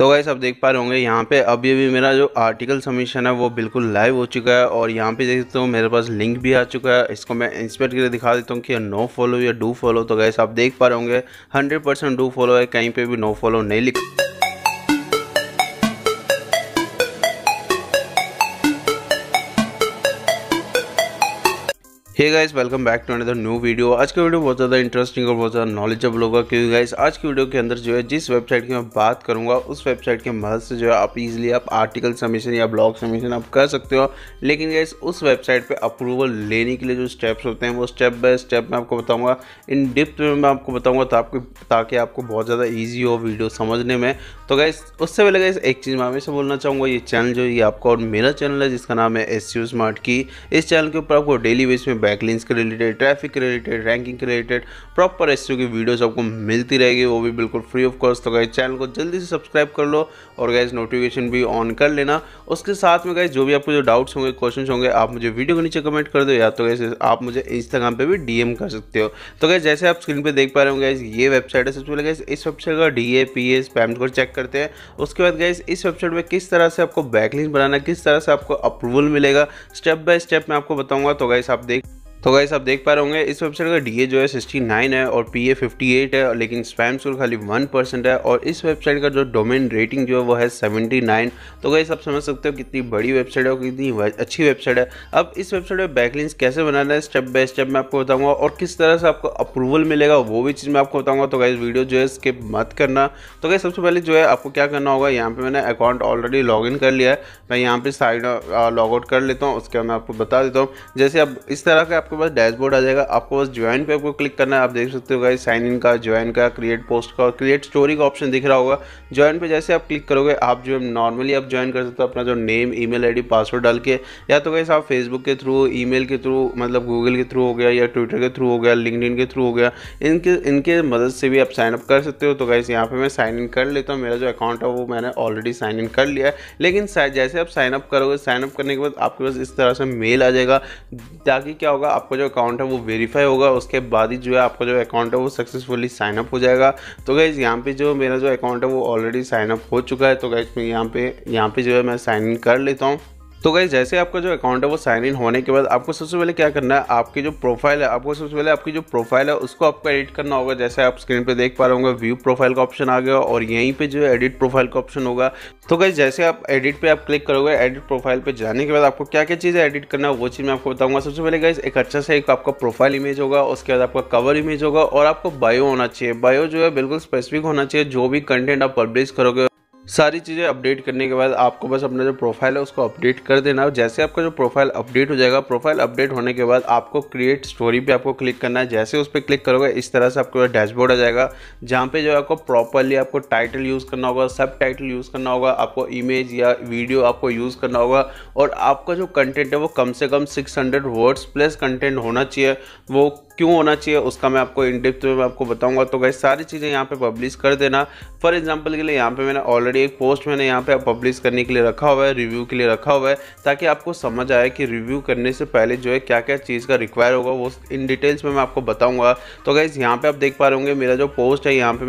तो गाइस आप देख पा रहे होंगे यहाँ पे अभी अभी मेरा जो आर्टिकल सबमिशन है वो बिल्कुल लाइव हो चुका है और यहाँ पे देख सकते हो मेरे पास लिंक भी आ चुका है। इसको मैं इंस्पेक्ट करके दिखा देता हूँ कि नो फॉलो या डू फॉलो। तो गाइस आप देख पा रहे होंगे 100% डू फॉलो है, कहीं पे भी नो फॉलो नहीं लिखा। Hey guys welcome back to another new video. आज का वीडियो बहुत ज़्यादा इंटरेस्टिंग और बहुत ज़्यादा नॉलेजेबल होगा, क्योंकि गाइस आज की वीडियो के अंदर जो है जिस वेबसाइट की मैं बात करूंगा उस वेबसाइट के मदद से जो है आप इजीली आप आर्टिकल सबमिशन या ब्लॉग सबमिशन आप कर सकते हो। लेकिन गाइस उस वेबसाइट पर अप्रूवल लेने के लिए जो स्टेप्स होते हैं वो स्टेप बाय स्टेप मैं आपको बताऊँगा, इन डिप्थ में मैं आपको बताऊँगा ताकि आपको बहुत ज़्यादा ईजी हो वीडियो समझने में। तो गाइस उससे पहले गाइस एक चीज़ मैं हमेशा बोलना चाहूँगा, ये चैनल जो ये आपका और मेरा चैनल है जिसका नाम है Seosmartkey। इस चैनल के ऊपर आपको डेली बेस में बैकलिंक्स के रिलेटेड, ट्रैफिक के रिलेटेड, रैंकिंग के रिलेटेड प्रॉपर एसईओ की वीडियोस आपको मिलती रहेगी, वो भी बिल्कुल फ्री ऑफ कॉस्ट। तो गाइस चैनल को जल्दी से सब्सक्राइब कर लो और गाइस नोटिफिकेशन भी ऑन कर लेना। उसके साथ में गाइस जो भी आपको जो डाउट्स होंगे, क्वेश्चंस होंगे, आप मुझे वीडियो के नीचे कमेंट कर दो या तो गाइस आप मुझे इंस्टाग्राम पे भी डीएम कर सकते हो। तो गाइस जैसे आप स्क्रीन पे देख पा रहे हो गाइस ये वेबसाइट है। सबसे पहले गाइस इस वेबसाइट का DA PA spam score check करते हैं। उसके बाद गाइस इस वेबसाइट में किस तरह से आपको बैकलिंक बनाना, किस तरह से आपको अप्रूवल मिलेगा, स्टेप बाय स्टेप मैं आपको बताऊंगा। तो गाइस आप देख आप देख पा रहे होंगे इस वेबसाइट का डीए जो है 69 है और पीए 58 है, लेकिन स्पैम स्कोर खाली 1% है और इस वेबसाइट का जो डोमेन रेटिंग जो है वो है 79। तो गाइस आप समझ सकते हो कितनी बड़ी वेबसाइट है और कितनी अच्छी वेबसाइट है। अब इस वेबसाइट में बैकलिंक्स कैसे बनाना है स्टेप बाय स्टेप मैं आपको बताऊंगा और किस तरह से आपको अप्रूवल मिलेगा वो भी चीज़ मैं आपको बताऊँगा। तो गाइस वीडियो जो है स्किप मत करना। तो गाइस सबसे पहले जो है आपको क्या करना होगा, यहाँ पर मैंने अकाउंट ऑलरेडी लॉग इन कर लिया है, मैं यहाँ पर साइड लॉग आउट कर लेता हूँ। उसके बाद मैं आपको बता देता हूँ। जैसे अब इस तरह का आपके पास डैशबोर्ड आ जाएगा, आपको बस ज्वाइन पे आपको क्लिक करना है। आप देख सकते हो गाइस साइन इन का, ज्वाइन का, क्रिएट पोस्ट का और क्रिएट स्टोरी का ऑप्शन दिख रहा होगा। ज्वाइन पे जैसे आप क्लिक करोगे आप जो नॉर्मली आप ज्वाइन कर सकते हो अपना जो नेम, ईमेल आईडी, पासवर्ड डाल के, या तो गाइस आप फेसबुक के थ्रू, ईमेल के थ्रू, मतलब गूगल के थ्रू हो गया या ट्विटर के थ्रू हो गया, लिंक्डइन के थ्रू हो गया, इनके मदद से भी आप साइनअप कर सकते हो। तो गाइस यहाँ पर मैं साइन इन कर लेता हूँ। मेरा जो अकाउंट है वो मैंने ऑलरेडी साइन इन कर लिया है, लेकिन जैसे आप साइनअप करोगे, साइनअप करने के बाद आपके पास इस तरह से मेल आ जाएगा, ताकि क्या होगा आपका जो अकाउंट है वो वेरीफाई होगा। उसके बाद ही जो है आपका जो अकाउंट है वो सक्सेसफुली साइन अप हो जाएगा। तो गाइस यहाँ पे जो मेरा जो अकाउंट है वो ऑलरेडी साइन अप हो चुका है। तो गाइस मैं यहाँ पे जो है मैं साइन इन कर लेता हूँ। तो गाइस जैसे आपका जो अकाउंट है वो साइन इन होने के बाद आपको सबसे पहले क्या करना है, आपकी जो प्रोफाइल है, आपको सबसे पहले आपकी जो प्रोफाइल है उसको आपको एडिट करना होगा। जैसे आप स्क्रीन पे देख पा रहे होंगे व्यू प्रोफाइल का ऑप्शन आ गया और यहीं पे जो है एडिट प्रोफाइल का ऑप्शन होगा। तो गाइस जैसे आप एडिट पे आप क्लिक करोगे, एडिट प्रोफाइल पे जाने के बाद आपको क्या क्या चीज़ें एडिट करना है वो चीज़ मैं आपको बताऊंगा। सबसे पहले गाइस एक अच्छा सा एक आपका प्रोफाइल इमेज होगा, उसके बाद आपका कवर इमेज होगा और आपको बायो होना चाहिए। बायो जो है बिल्कुल स्पेसिफिक होना चाहिए। जो भी कंटेंट आप पब्लिश करोगे सारी चीज़ें अपडेट करने के बाद आपको बस अपना जो प्रोफाइल है उसको अपडेट कर देना। जैसे आपका जो प्रोफाइल अपडेट हो जाएगा, प्रोफाइल अपडेट होने के बाद आपको क्रिएट स्टोरी पे आपको क्लिक करना है। जैसे उस पर क्लिक करोगे इस तरह से आपको डैशबोर्ड आ जाएगा, जहाँ पे जो है आपको प्रॉपरली आपको टाइटल यूज़ करना होगा, सब टाइटल यूज़ करना होगा, आपको इमेज या वीडियो आपको यूज़ करना होगा और आपका जो कंटेंट है वो कम से कम 600 वर्ड्स प्लस कंटेंट होना चाहिए। वो क्यों होना चाहिए उसका मैं आपको इन डेप्थ में आपको बताऊंगा। तो गाइस सारी चीज़ें यहाँ पे पब्लिश कर देना। फॉर एग्जांपल के लिए यहाँ पे मैंने ऑलरेडी एक पोस्ट मैंने यहाँ पे पब्लिश करने के लिए रखा हुआ है, रिव्यू के लिए रखा हुआ है, ताकि आपको समझ आए कि रिव्यू करने से पहले जो है क्या क्या चीज़ का रिक्वायर होगा वो इन डिटेल्स में मैं आपको बताऊँगा। तो गाइस यहाँ पर आप देख पा रहे होंगे मेरा जो पोस्ट है यहाँ पर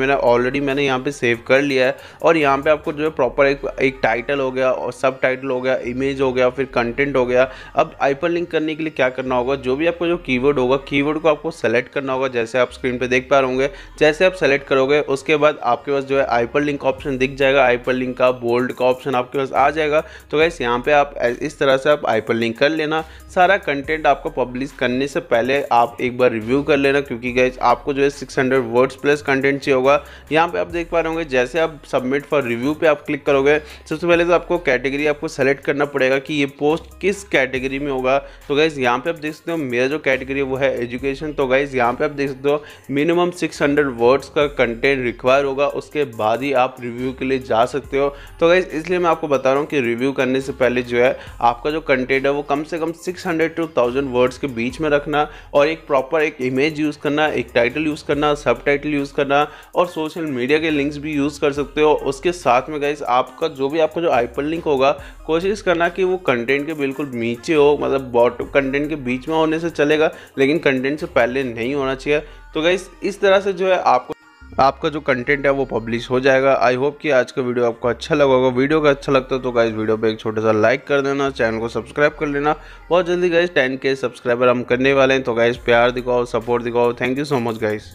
मैंने यहाँ पर सेव कर लिया है और यहाँ पर आपको जो है प्रॉपर एक टाइटल हो गया और सब टाइटल हो गया, इमेज हो गया, फिर कंटेंट हो गया। अब हाइपरलिंक करने के लिए क्या करना होगा, जो भी आपको जो कीवर्ड होगा, कीवर्ड को आपको सेलेक्ट करना होगा। जैसे आप स्क्रीन पे देख पा रहे होंगे, जैसे आप सेलेक्ट करोगे उसके बाद आपके पास जो है हाइपरलिंक ऑप्शन दिख जाएगा, हाइपरलिंक का बोल्ड का ऑप्शन आपके पास आ जाएगा। तो गाइस यहाँ पे आप इस तरह से आप हाइपरलिंक कर लेना। सारा कंटेंट आपको पब्लिश करने से पहले आप एक बार रिव्यू कर लेना, क्योंकि गाइस आपको जो है 600 वर्ड्स प्लस कंटेंट चाहिए होगा। यहाँ पे आप देख पा रहे होंगे जैसे आप सबमिट फॉर रिव्यू पे आप क्लिक करोगे, सबसे पहले तो आपको कैटेगरी आपको सेलेक्ट करना पड़ेगा कि ये पोस्ट किस कैटेगरी में होगा। तो गाइस यहाँ पे आप देख सकते हो मेरा जो कैटेगरी है वो है एजुकेशन। तो गाइस यहाँ पे आप देख सकते हो मिनिमम 600 वर्ड्स का कंटेंट रिक्वायर होगा, उसके बाद ही आप रिव्यू के लिए जा सकते हो। तो गाइस इसलिए मैं आपको बता रहा हूँ कि रिव्यू करने से पहले जो है आपका जो कंटेंट है वो कम से कम 600 to 1000 वर्ड्स के बीच में रखना और एक प्रॉपर एक इमेज यूज़ करना, एक टाइटल यूज़ करना, सब टाइटल यूज़ करना और सोशल मीडिया के लिंक्स भी यूज़ कर सकते हो। उसके साथ में गाइस आपका जो भी आपका जो हाइपरलिंक होगा कोशिश करना कि वो कंटेंट के बिल्कुल नीचे हो, मतलब बॉटम कंटेंट के बीच में होने से चलेगा लेकिन कंटेंट से पहले नहीं होना चाहिए। तो गाइस इस तरह से जो है आपको आपका जो कंटेंट है वो पब्लिश हो जाएगा। आई होप कि आज का वीडियो आपको अच्छा लगा होगा। वीडियो का अच्छा लगता है तो गाइस वीडियो पे एक छोटा सा लाइक कर देना, चैनल को सब्सक्राइब कर लेना। बहुत जल्दी गाइस 10K सब्सक्राइबर हम करने वाले हैं, तो गाइस प्यार दिखाओ, सपोर्ट दिखाओ। Thank you so much guys.